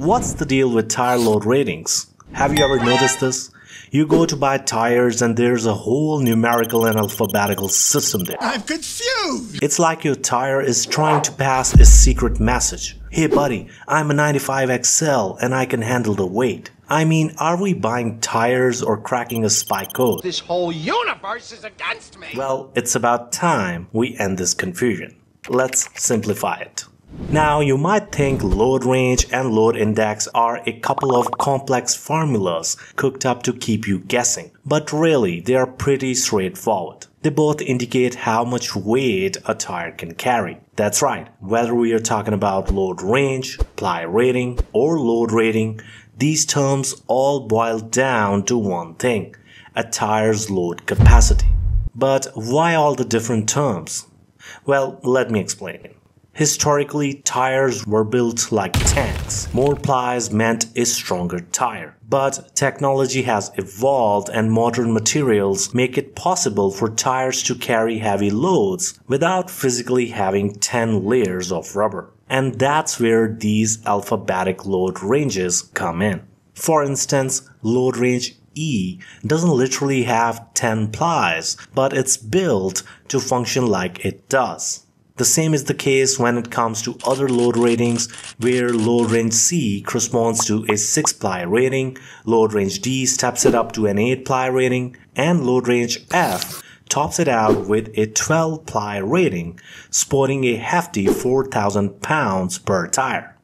What's the deal with tire load ratings? Have you ever noticed this? You go to buy tires and there's a whole numerical and alphabetical system there. I'm confused! It's like your tire is trying to pass a secret message. Hey buddy, I'm a 95 XL and I can handle the weight. I mean, are we buying tires or cracking a spy code? This whole universe is against me! Well, it's about time we end this confusion. Let's simplify it. Now you might think load range and load index are a couple of complex formulas cooked up to keep you guessing, but really they are pretty straightforward. They both indicate how much weight a tire can carry. That's right, whether we are talking about load range, ply rating, or load rating, these terms all boil down to one thing, a tire's load capacity. But why all the different terms? Well, let me explain it. Historically, tires were built like tanks. More plies meant a stronger tire. But technology has evolved and modern materials make it possible for tires to carry heavy loads without physically having 10 layers of rubber. And that's where these alphabetic load ranges come in. For instance, load range E doesn't literally have 10 plies, but it's built to function like it does. The same is the case when it comes to other load ratings, where load range C corresponds to a 6-ply rating, load range D steps it up to an 8-ply rating, and load range F tops it out with a 12-ply rating, sporting a hefty 4,000 pounds per tire.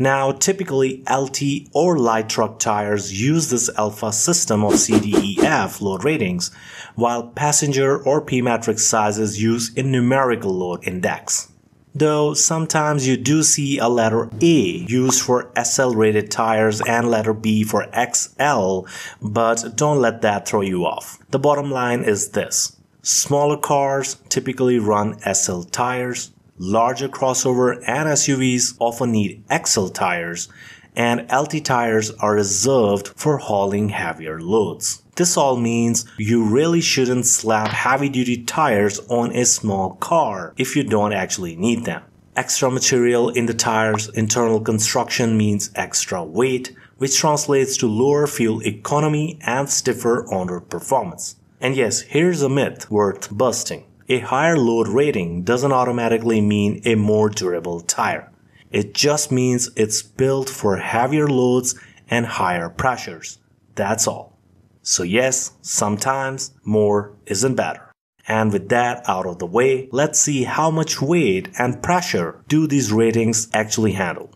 Now, typically LT or light truck tires use this alpha system of CDEF load ratings, while passenger or P-Metric sizes use a numerical load index. Though sometimes you do see a letter A used for SL rated tires and letter B for XL, but don't let that throw you off. The bottom line is this. Smaller cars typically run SL tires. Larger crossover and SUVs often need XL tires, and LT tires are reserved for hauling heavier loads. This all means you really shouldn't slap heavy-duty tires on a small car if you don't actually need them. Extra material in the tire's internal construction means extra weight, which translates to lower fuel economy and stiffer on-road performance. And yes, here's a myth worth busting. A higher load rating doesn't automatically mean a more durable tire. It just means it's built for heavier loads and higher pressures. That's all. So yes, sometimes more isn't better. And with that out of the way, let's see how much weight and pressure do these ratings actually handle.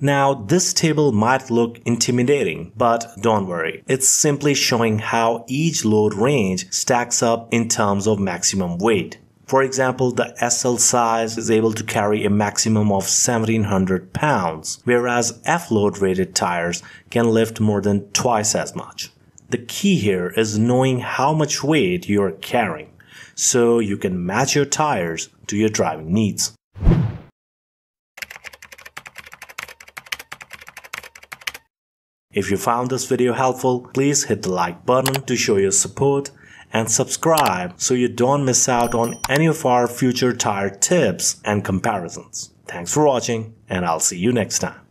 Now, this table might look intimidating, but don't worry. It's simply showing how each load range stacks up in terms of maximum weight. For example, the SL size is able to carry a maximum of 1,700 pounds, whereas F load rated tires can lift more than twice as much. The key here is knowing how much weight you're carrying, so you can match your tires to your driving needs. If you found this video helpful, please hit the like button to show your support and subscribe so you don't miss out on any of our future tire tips and comparisons. Thanks for watching, and I'll see you next time.